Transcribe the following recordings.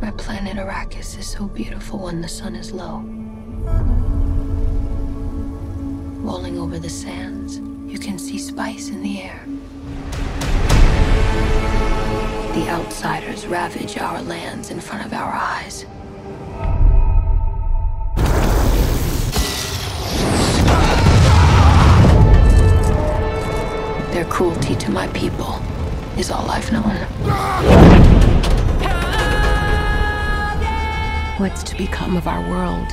Our planet Arrakis is so beautiful when the sun is low. Rolling over the sands, you can see spice in the air. The outsiders ravage our lands in front of our eyes. Their cruelty to my people is all I've known. What's to become of our world?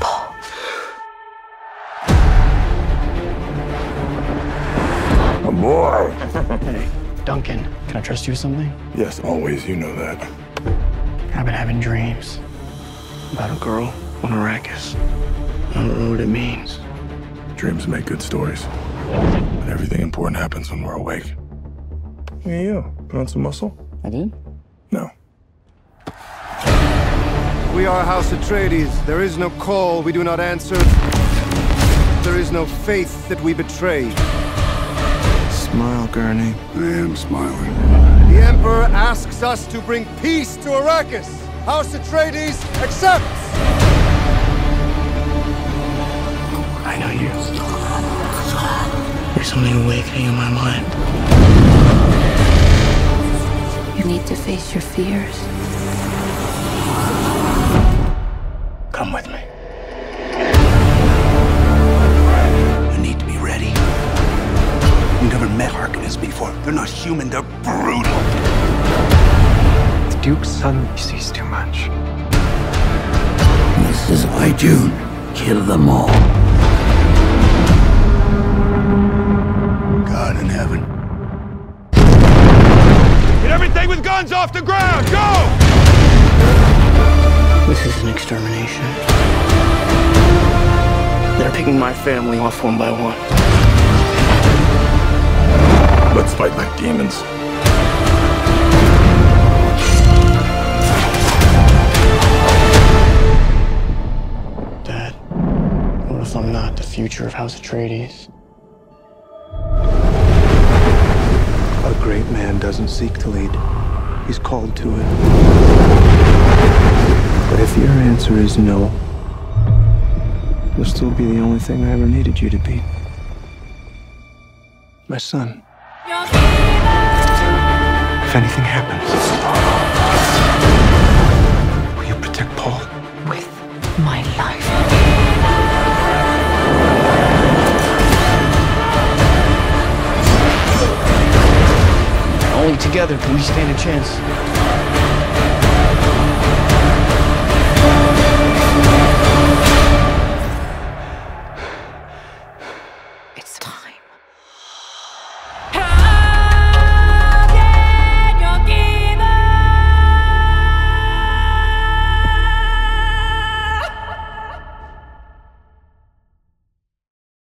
Paul. Oh boy! Hey, Duncan, can I trust you with something? Yes, always, you know that. I've been having dreams about a girl on Arrakis. I don't know what it means. Dreams make good stories. But everything important happens when we're awake. Look at you. Put on some muscle? I did? No. We are House Atreides. There is no call we do not answer. There is no faith that we betray. Smile, Gurney. I am smiling. The Emperor asks us to bring peace to Arrakis. House Atreides accepts! I know you. There's something awakening in my mind. You need to face your fears. Come with me. You need to be ready. You've never met Harkonnens before. They're not human, they're brutal. The Duke's son sees too much. This is why Dune. Kill them all. God in heaven. Get everything with guns off the ground! Go! This is an extermination. They're picking my family off one by one. Let's fight like demons. Dad, what if I'm not the future of House Atreides? A great man doesn't seek to lead. He's called to it. But if your answer is no, you'll still be the only thing I ever needed you to be. My son. If anything happens, will you protect Paul? With my life. Only together can we stand a chance. It's time.